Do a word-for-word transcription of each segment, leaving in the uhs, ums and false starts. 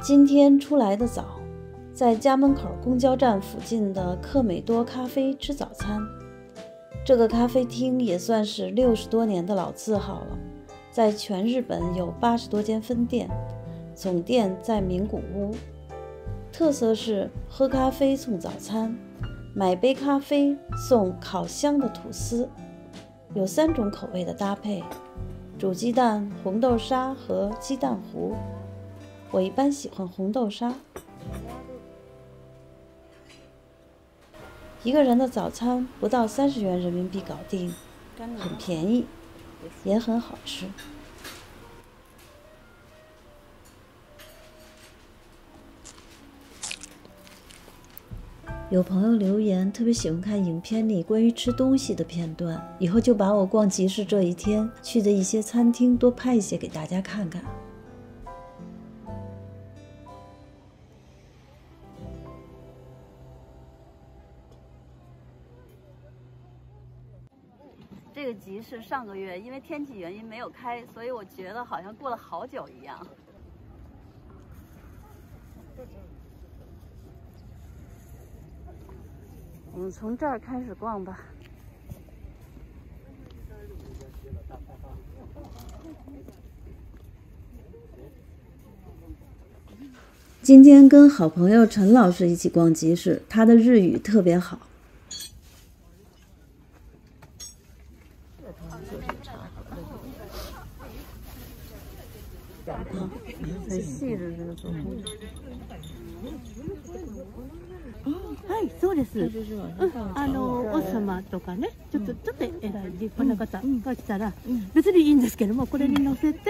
今天出来的早，在家门口公交站附近的克美多咖啡吃早餐。这个咖啡厅也算是六十多年的老字号了，在全日本有八十多间分店，总店在名古屋。特色是喝咖啡送早餐，买杯咖啡送烤香的吐司，有三种口味的搭配：煮鸡蛋、红豆沙和鸡蛋糊。我一般喜欢红豆沙。一个人的早餐不到三十元人民币搞定，很便宜，也很好吃。有朋友留言特别喜欢看影片里关于吃东西的片段，以后就把我逛集市这一天去的一些餐厅多拍一些给大家看看。这个集市上个月因为天气原因没有开，所以我觉得好像过了好久一样。我们从这儿开始逛吧。今天跟好朋友陈老师一起逛集市，他的日语特别好。很细致这个做工。はい、そうです。あの王様とかね、ちょっとちょっと偉い立派な方が来たら別にいいんですけども、これに乗せて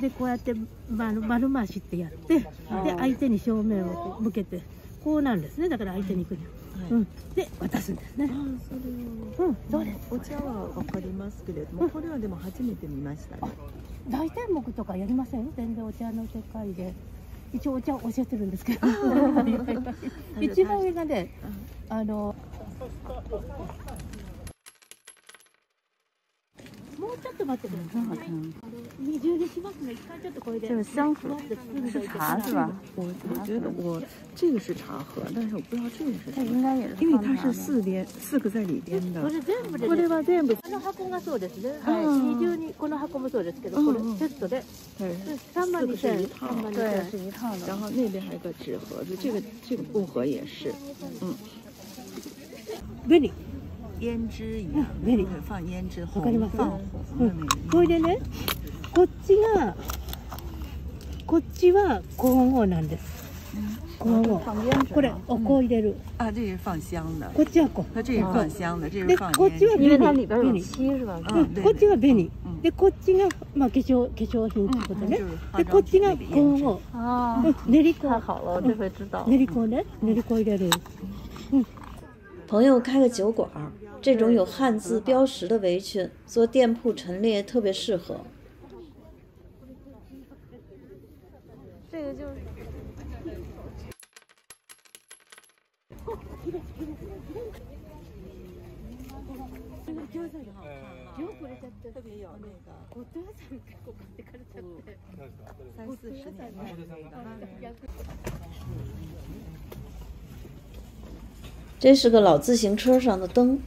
でこうやって丸丸回しってやってで相手に正面を向けてこうなんですね。だから相手に行く。うん、で渡すんですね。うん、そうです。お茶はわかりますけれども、これはでも初めて見ましたね。大天目とかやりません？全然お茶の世界で。一応お茶を教えてるんですけど一番上がねあのもうちょっと待ってください。二重にしますね。一回ちょっとこれで。这个香盒，这是茶是吧？我我觉得我这个是茶盒，但是我不知道这个是。它应该也是。因为它是四边四个在里边的。これ全部で。これは全部。この箱がそうですね。はい。二重にこの箱もそうですけど、これセットで。对。三万二千。对，是一套的。然后那边还有个纸盒子，这个这个布盒也是。嗯。便利。胭脂鱼，放胭脂红，放红的那个。これでね、こっちが、こっちは黄黄なんです。黄黄。これお香入れる。啊，这是放香的。こっちはこう。它这是放香的，这是放。こっちは紅。它里边有漆是吧？こっちは紅。でこっちがまあ化粧化粧品ってことね。でこっちが黄黄。啊。練り粉。太好了，这回知道。練り粉ね、練り粉入れる。嗯。朋友开个酒馆。这种有汉字标识的围裙做店铺陈列特别适合。这个就是。特别有那个。三四十年代这是个老自行车上的灯。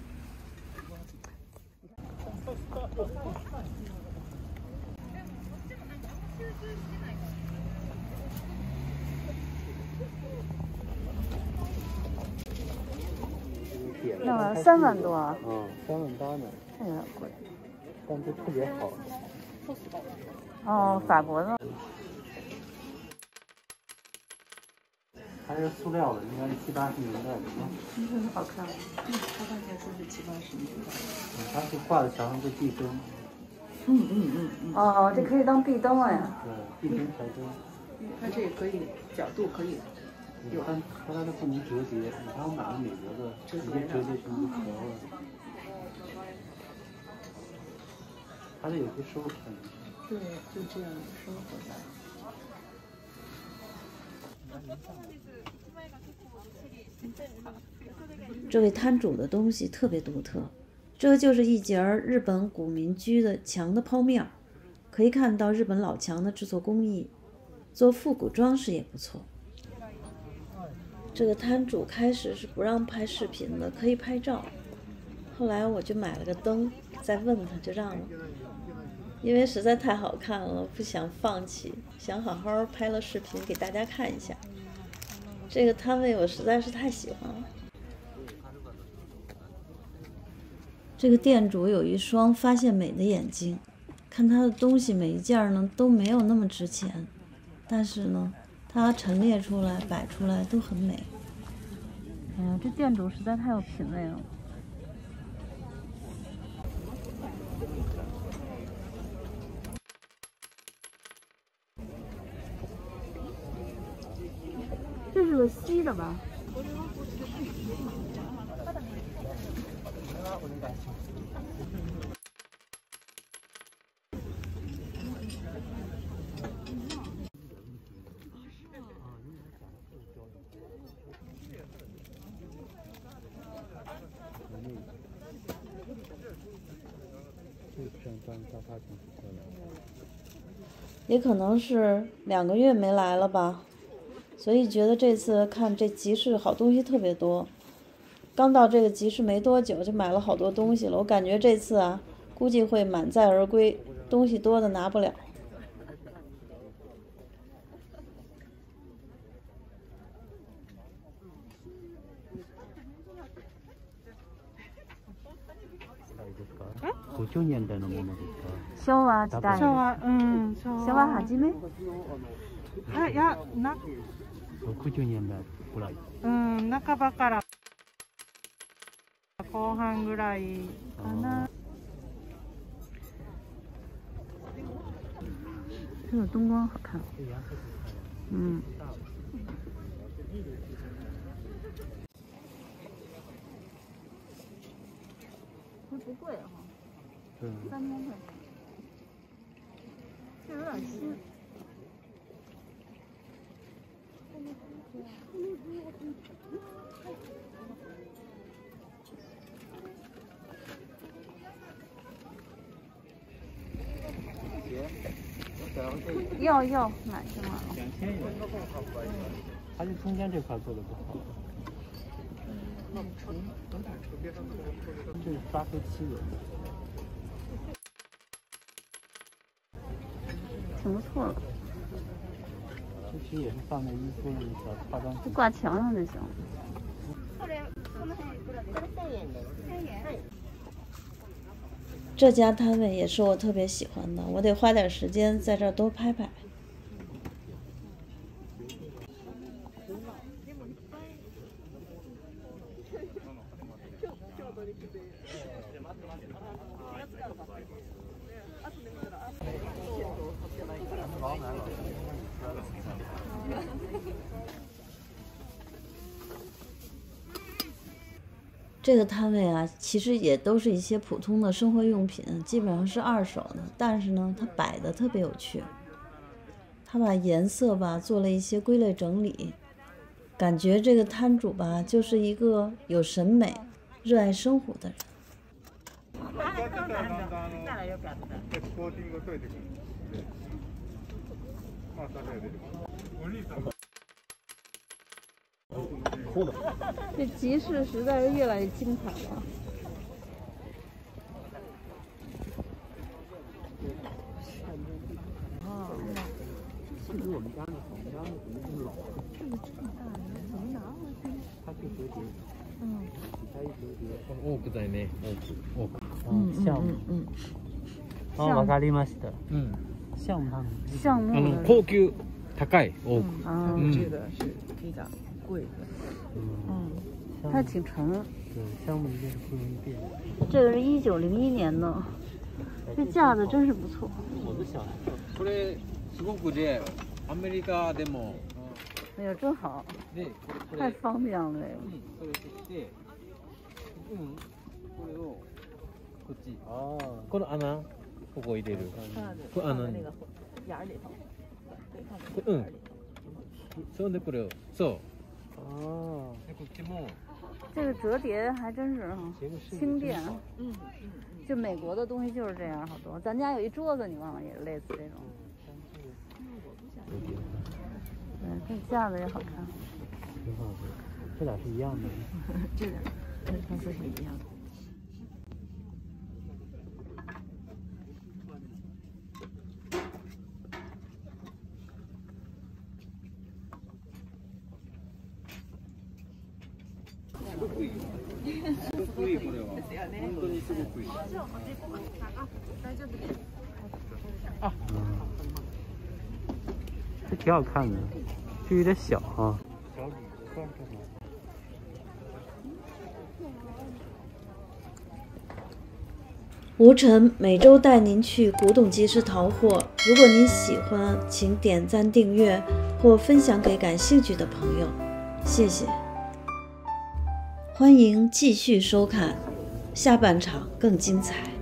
要三万多啊！嗯，三万八呢。这有点贵，但是特别好。哦，法国的。还是塑料的，应该是七八十年代的啊。真的好看，嗯，他刚才说是七八十年代。嗯，它是挂在墙上的壁灯。嗯嗯嗯嗯。哦，这可以当壁灯哎。对，壁灯台灯。它这可以角度可以。有它，它它不能折叠，你看我买的美国的，直接折叠成一条了。它这有些收口。对，就这样收口袋。这位摊主的东西特别独特，这就是一截日本古民居的墙的剖面，可以看到日本老墙的制作工艺。做复古装饰也不错。这个摊主开始是不让拍视频的，可以拍照。后来我就买了个灯，再问他就让了，因为实在太好看了，不想放弃，想好好拍了视频给大家看一下。这个摊位我实在是太喜欢了。 这个店主有一双发现美的眼睛，看他的东西每一件呢都没有那么值钱，但是呢，他陈列出来、摆出来都很美。哎呀，这店主实在太有品味了。这是个西的吧？ 也可能是两个月没来了吧，所以觉得这次看这集市好东西特别多。 刚到这个集市没多久，就买了好多东西了。我感觉这次啊，估计会满载而归，东西多的拿不了。昭和時代。昭和、うん、昭和初め。あ、いや、な。ろくじゅうねんだいぐらい。うん、半ばから。 後半ぐらいかな。这个灯光好看。嗯。它不贵哈、啊。嗯三千块钱。这有点新。要要买去买了。两千元。还是中间这块做的不好。这是刷黑漆的。挺不错的。这其实也是放在衣服里的化妆品。挂墙上就行。这家摊位也是我特别喜欢的，我得花点时间在这儿多拍拍。这个摊位啊，其实也都是一些普通的生活用品，基本上是二手的。但是呢，它摆的特别有趣，它把颜色吧做了一些归类整理，感觉这个摊主吧就是一个有审美、热爱生活的人。这集市实在是越来越精彩了。啊，这是我们家的，我们家的怎么这么老？这个这么大，怎么拿回去？它是折叠。嗯。它一折叠。多くだよね。多く。嗯嗯嗯。あ、わかりました。嗯。项目。项目。あの高級、高い、多く。嗯，这个是非常。 贵的，嗯，它挺沉。对，香木这是不容易变。这个是一九零一年的，这架子真是不错。これすごくね、アメリカでも。哎呀，真好，太方便了这个。嗯，これをこっち。ああ。この穴、ここ入れる。この穴に。眼里头。嗯。そうね、これを。そう。 哦，这个折叠还真是啊，轻便。嗯，就美国的东西就是这样，好多。咱家有一桌子，你忘了也是类似这种。看下边也好看。挺好的，这俩是一样的。这俩，这颜色是一样的。 啊，这挺好看的，就有点小哈。小雨算是吗？吴晨每周带您去古董集市淘货，如果您喜欢，请点赞、订阅或分享给感兴趣的朋友，谢谢。欢迎继续收看。 下半场更精彩。